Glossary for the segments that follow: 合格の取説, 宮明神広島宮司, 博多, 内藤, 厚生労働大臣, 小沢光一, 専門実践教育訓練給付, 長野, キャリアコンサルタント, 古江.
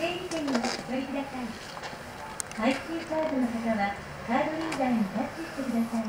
整理券をお取りください。ICカードの方はカードリーダーにタッチしてください。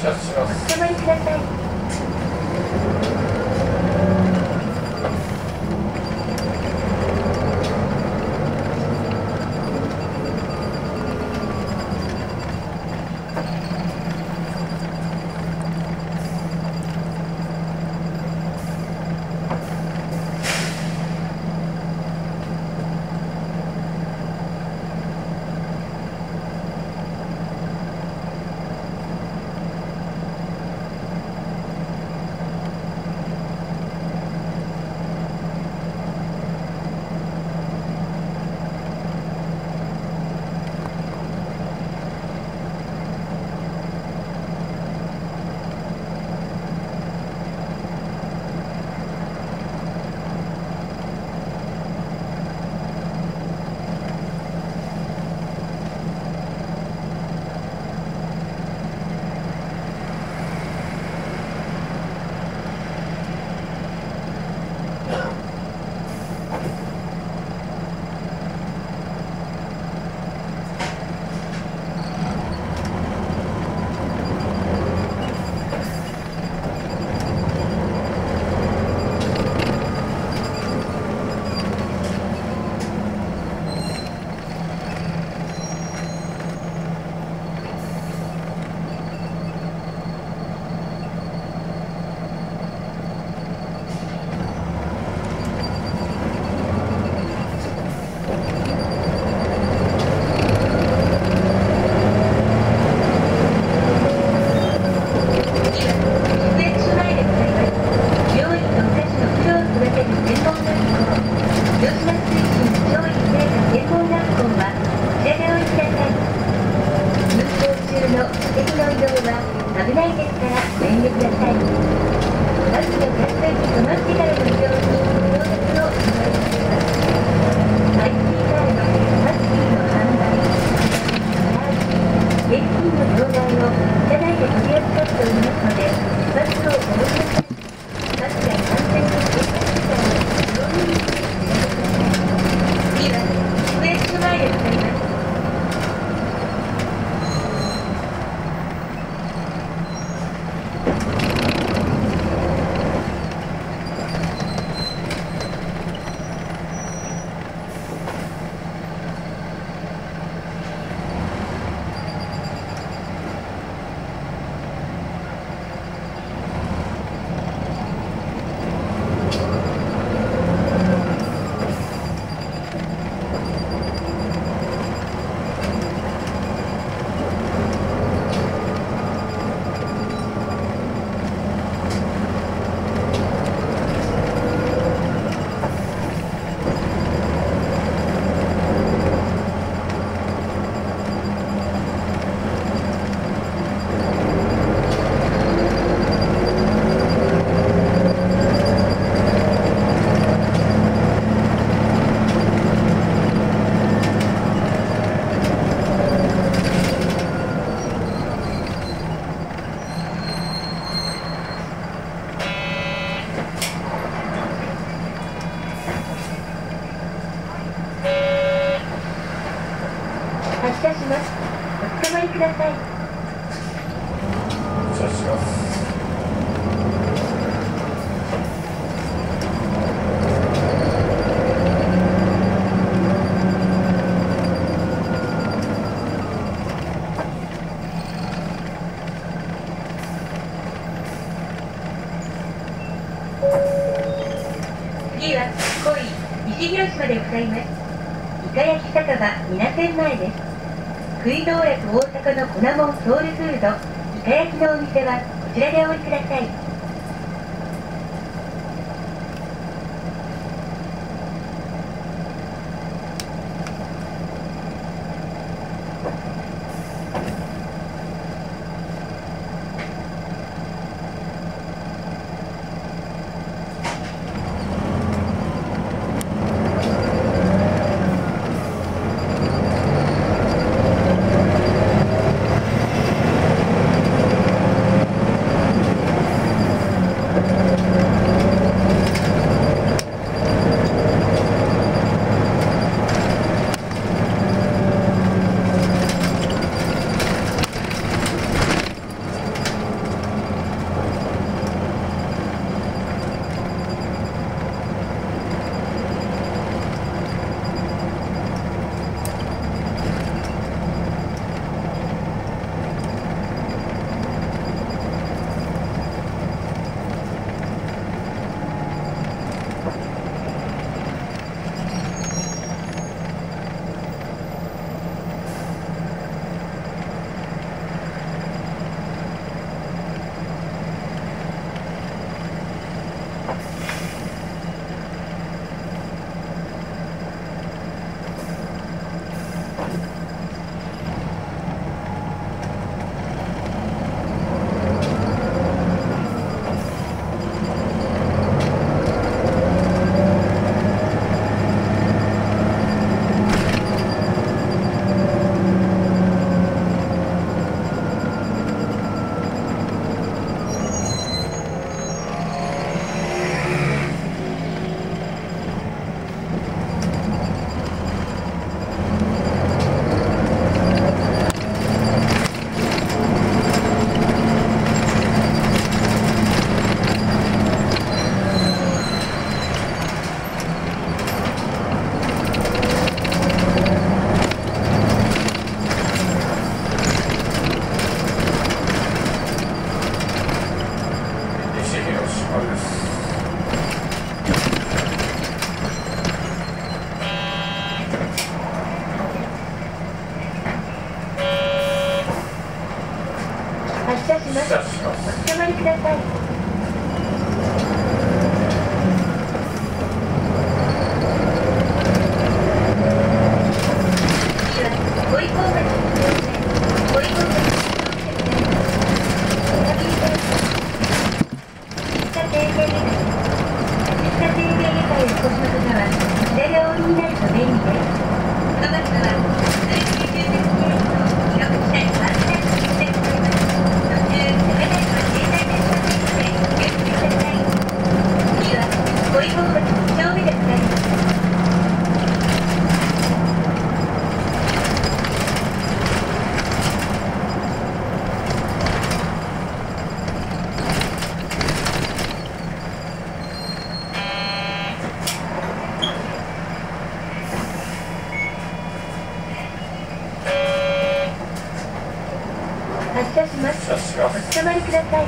発車します。おつまりください。水道薬大阪の粉もんソウルフードイカ焼きのお店はこちらでお降りください。ください。お止まりください。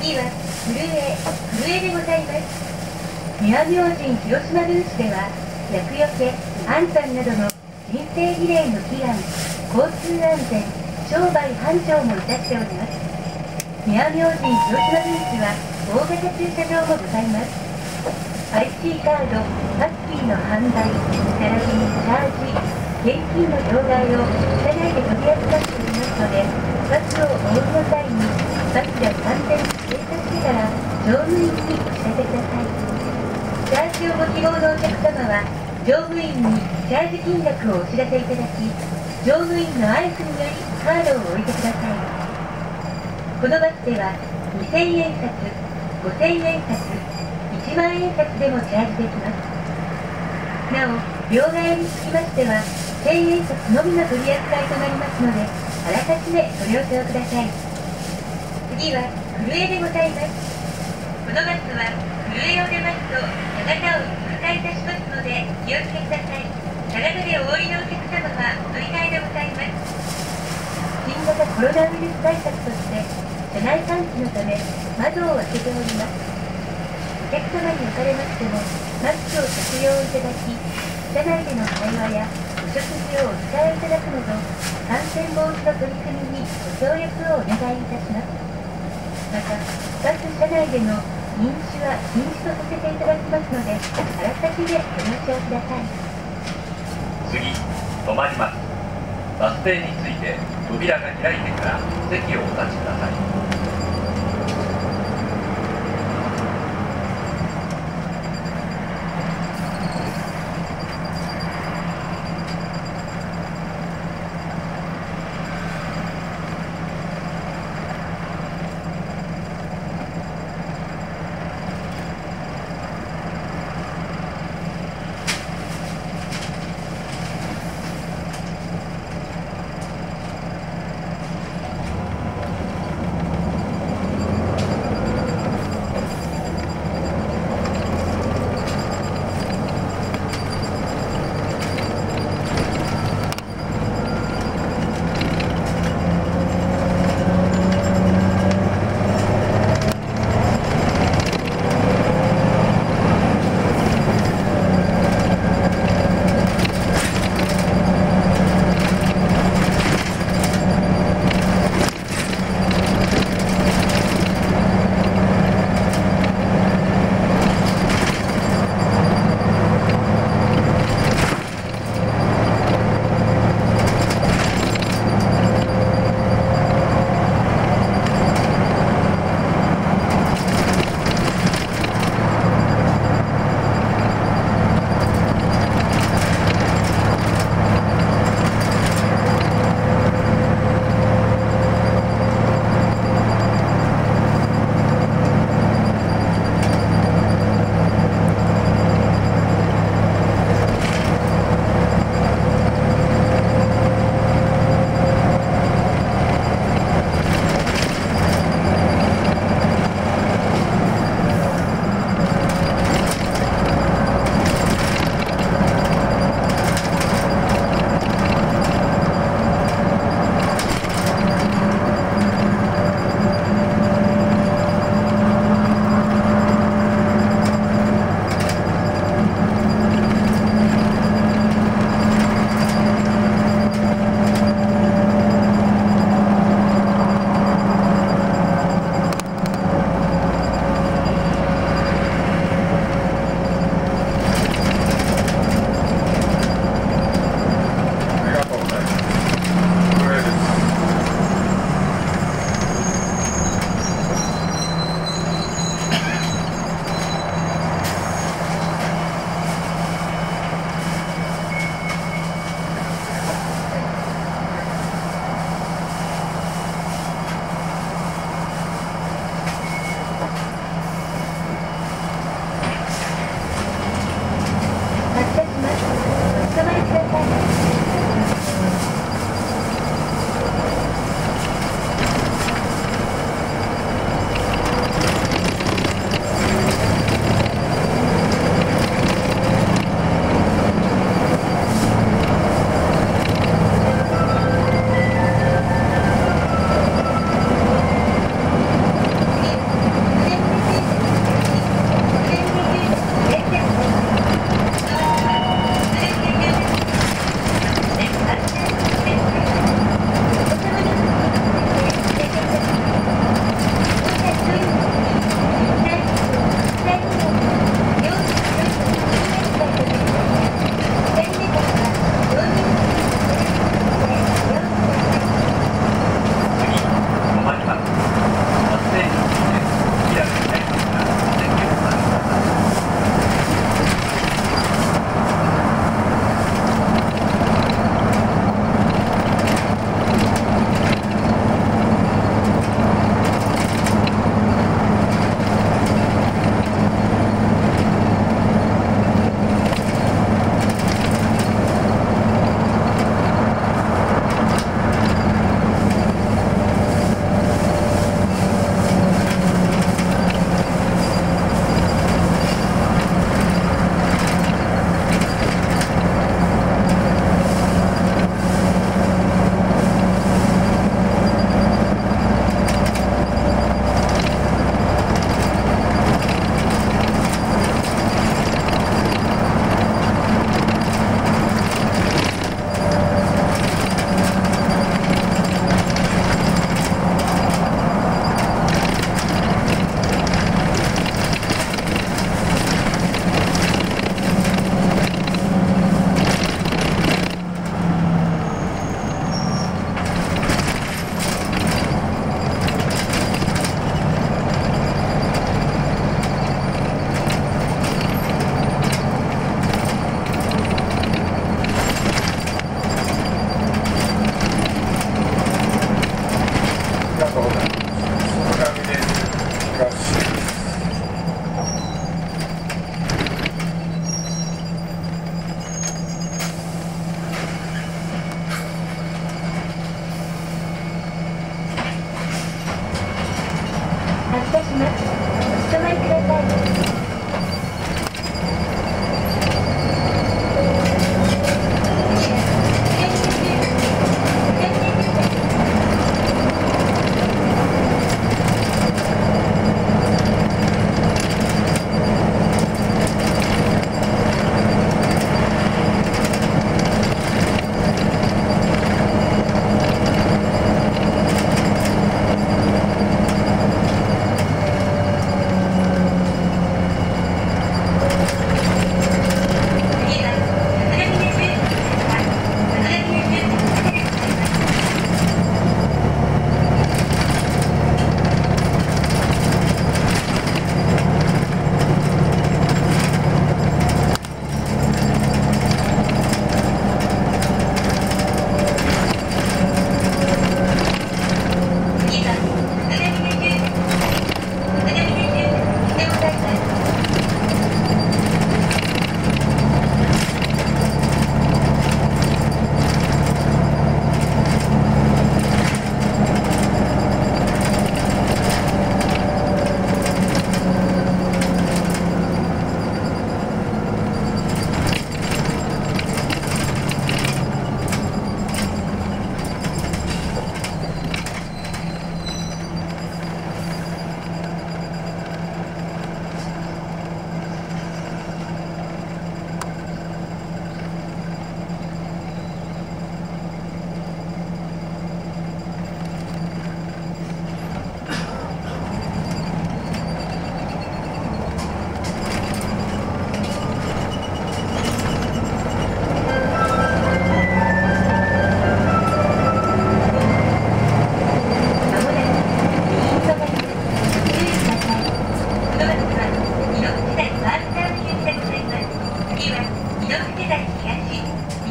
次は古江でございます。宮明神広島宮司では厄除け、安産などの人生儀礼の祈願、交通安全、商売繁盛もいたしております。宮明神広島宮司は大型駐車場もございます。 IC カード、タクシーの販売、並びにチャージ、現金の両替を車内で取り扱っておりますので、バスをお降りの際にバスや完全に停車してから乗務員にお知らせください。チャージをご希望のお客様は乗務員にチャージ金額をお知らせいただき、乗務員の合図によりカードを置いてください。このバスでは2000円札、5000円札、1万円札でもチャージできます。なお、両替につきましては1000円札のみの取り扱いとなりますので、あらかじめご了承ください。次は古江でございます。このバスは古江を出ますと博多を通過いたしますので気をつけください。長野でお降りのお客様はお乗り換えでございます。新型コロナウイルス対策として車内換気のため窓を開けております。お客様におかれましてもマスクを着用いただき、車内での会話やお食事をお控えいただくなど、感染防止の取り組みにご協力をお願いいたします。また、バス車内での飲酒は禁止とさせていただきますので、あらかじめご了承ください。次、止まります。バス停について扉が開いてから席をお立ちください。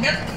発車します。お止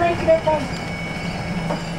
まりください。